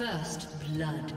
First blood.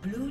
Blue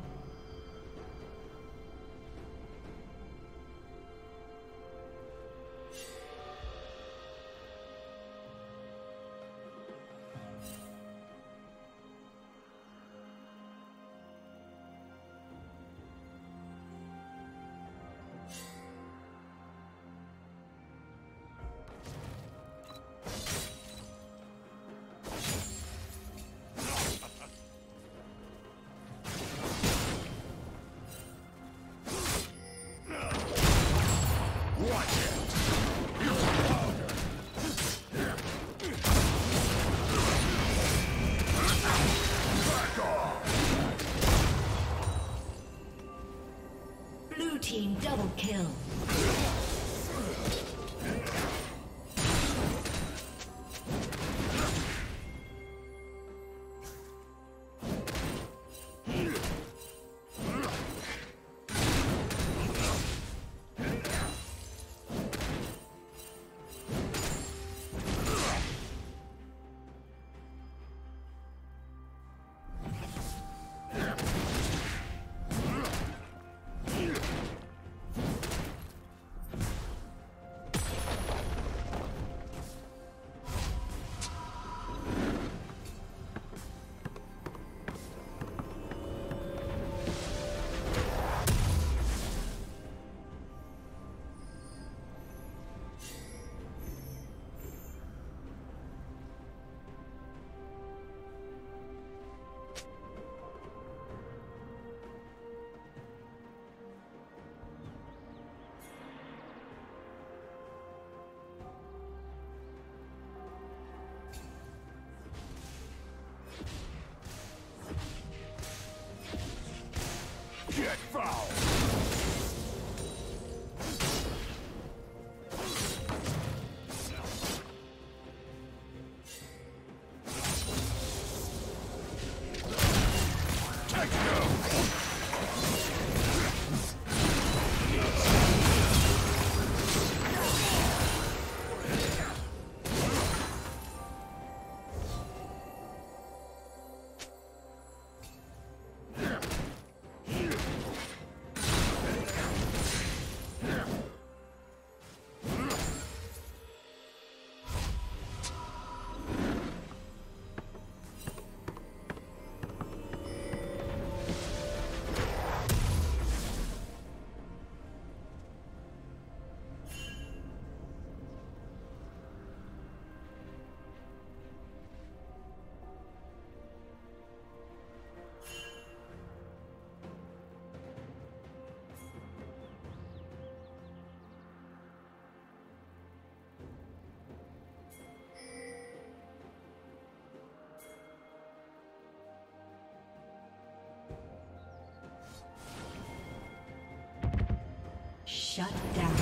Shut down.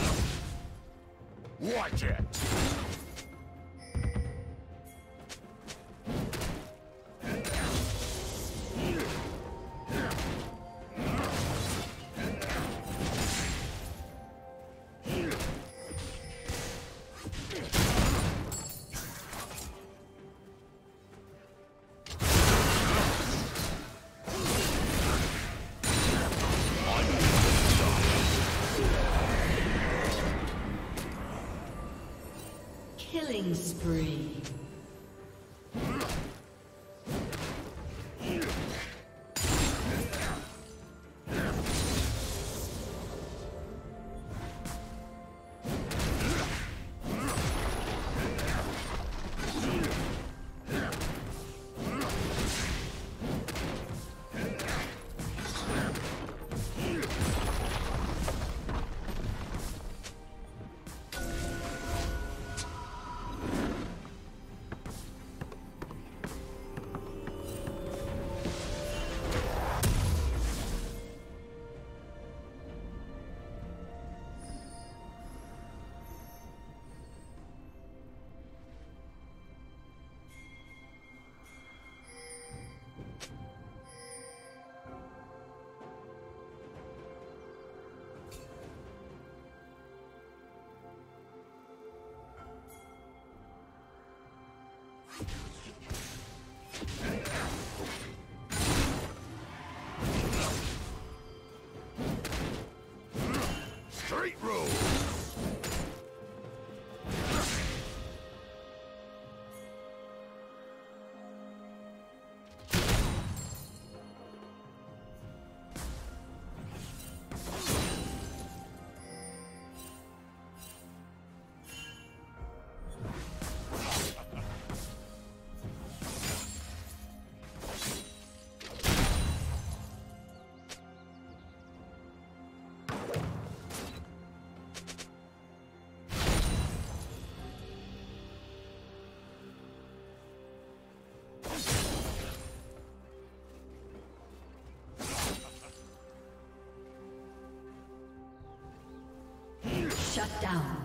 Watch it! Killing spree. Straight road. Shut down.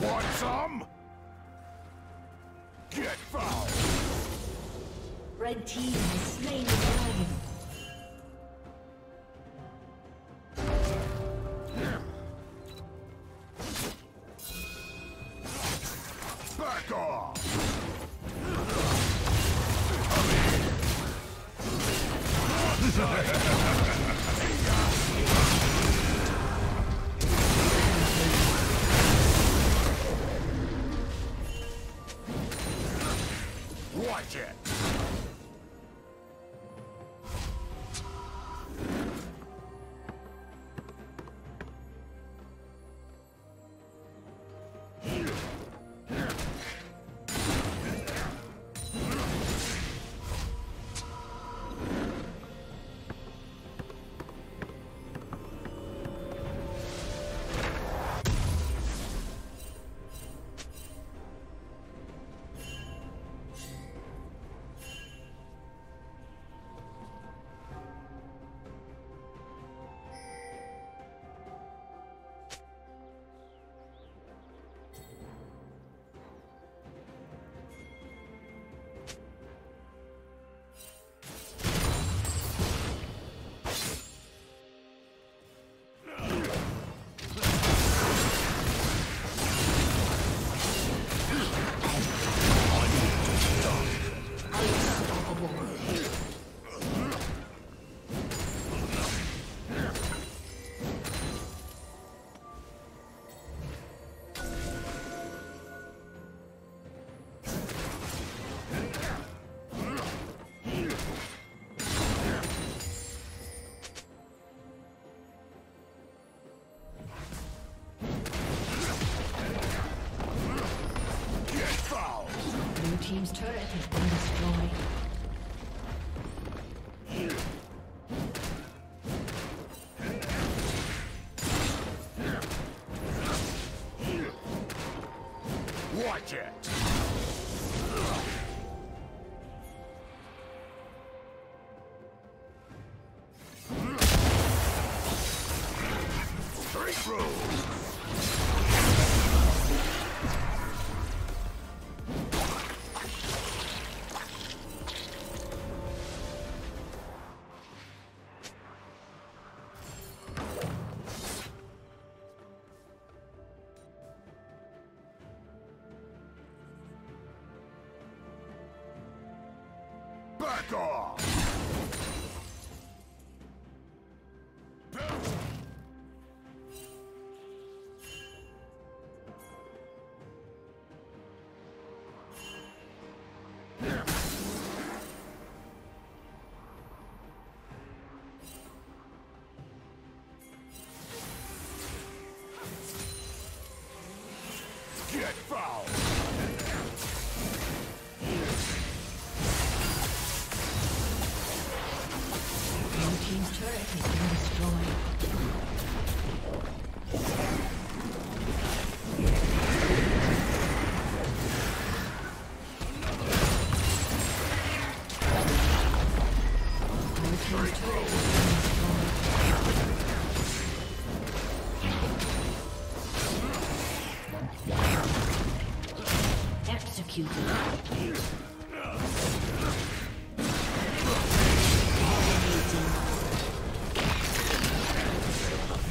Want some? Get foul. Red team has slain the dragon. Watch it! team's turret has been destroyed. Back off!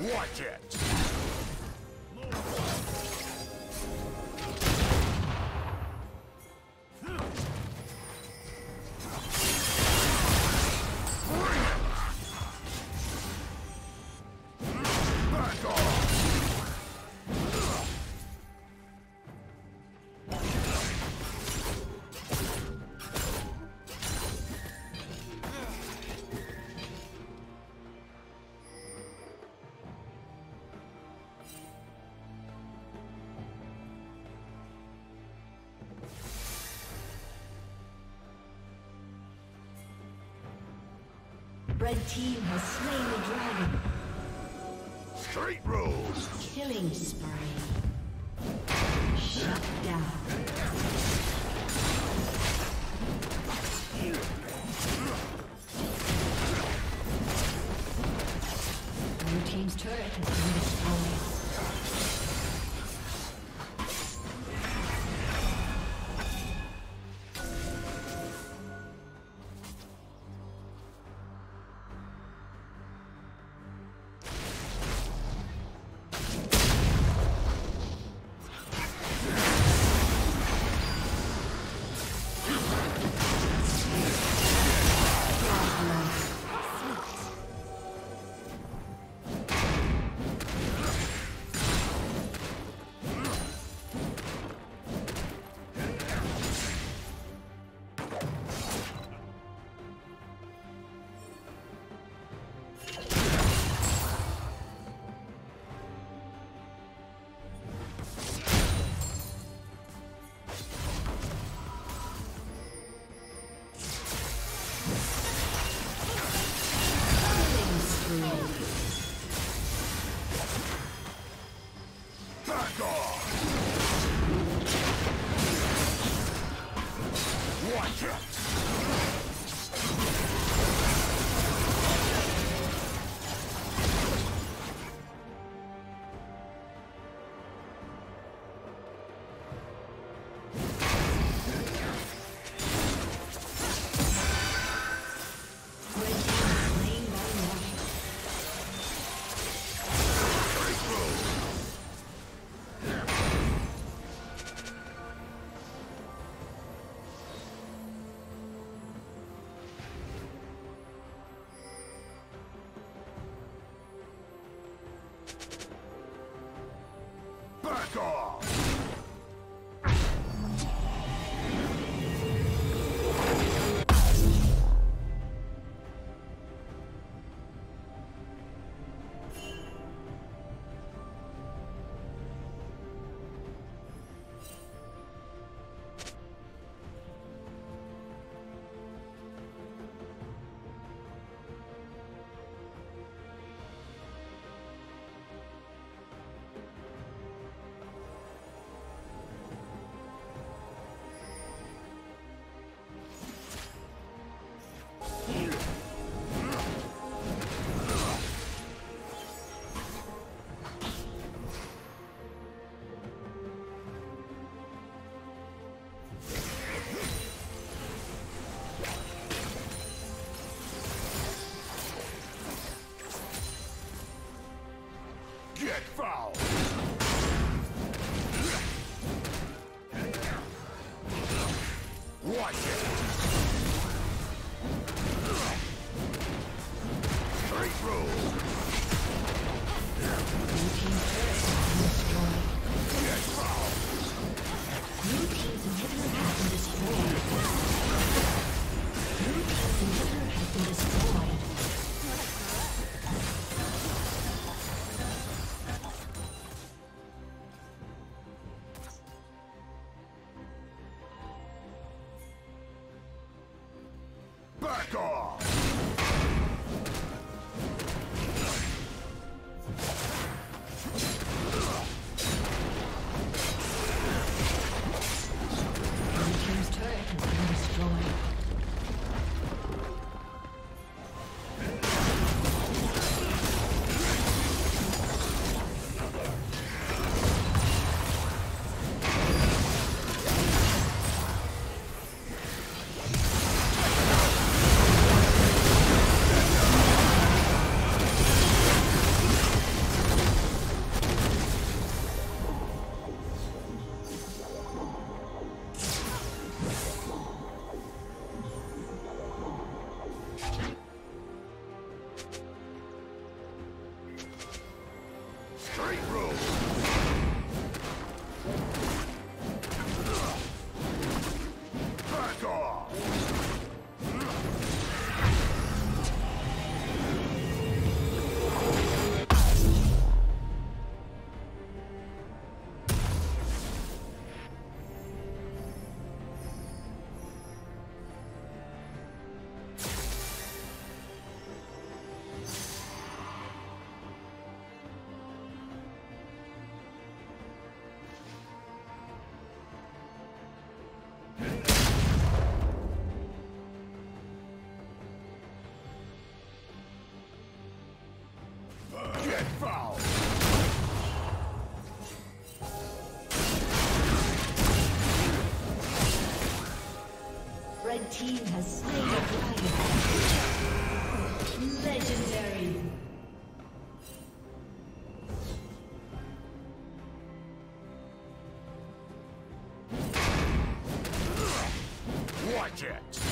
Watch it! Red team has slain the dragon. Straight rules. Killing spree. Shut down. Blue team's turret has been destroyed. Back off! The team has slain the dragon. Legendary. Watch it.